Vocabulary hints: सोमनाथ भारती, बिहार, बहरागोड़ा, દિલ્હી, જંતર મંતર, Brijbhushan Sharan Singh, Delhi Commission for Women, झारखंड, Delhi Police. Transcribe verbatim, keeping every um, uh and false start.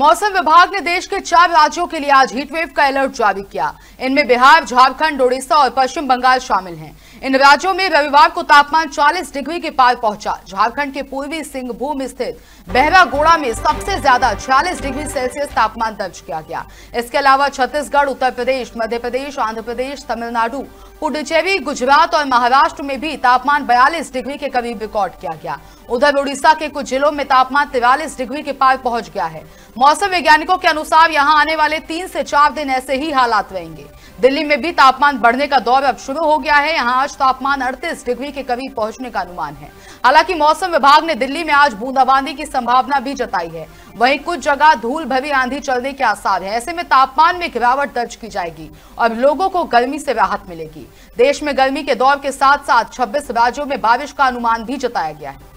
मौसम विभाग ने देश के चार राज्यों के लिए आज हीटवेव का अलर्ट जारी किया। इनमें बिहार, झारखंड, ओडिशा और पश्चिम बंगाल शामिल हैं। इन राज्यों में रविवार को तापमान चालीस डिग्री के पार पहुंचा। झारखंड के पूर्वी सिंहभूम स्थित बहरागोड़ा में सबसे ज्यादा छियालीस डिग्री सेल्सियस तापमान दर्ज किया गया। इसके अलावा छत्तीसगढ़, उत्तर प्रदेश, मध्य प्रदेश, आंध्र प्रदेश, तमिलनाडु, पुडुचेरी, गुजरात और महाराष्ट्र में भी तापमान बयालीस डिग्री के करीब रिकॉर्ड किया गया। उधर उड़ीसा के कुछ जिलों में तापमान तैंतालीस डिग्री के पार पहुंच गया है। मौसम वैज्ञानिकों के अनुसार यहां आने वाले तीन से चार दिन ऐसे ही हालात रहेंगे। दिल्ली में भी तापमान बढ़ने का दौर अब शुरू हो गया है। यहां आज तापमान अड़तीस डिग्री के करीब पहुंचने का अनुमान है। हालांकि मौसम विभाग ने दिल्ली में आज बूंदाबांदी की संभावना भी जताई है। वहीं कुछ जगह धूल भरी आंधी चलने के आसार हैं। ऐसे में तापमान में गिरावट दर्ज की जाएगी और लोगों को गर्मी से राहत मिलेगी। देश में गर्मी के दौर के साथ साथ छब्बीस राज्यों में बारिश का अनुमान भी जताया गया है।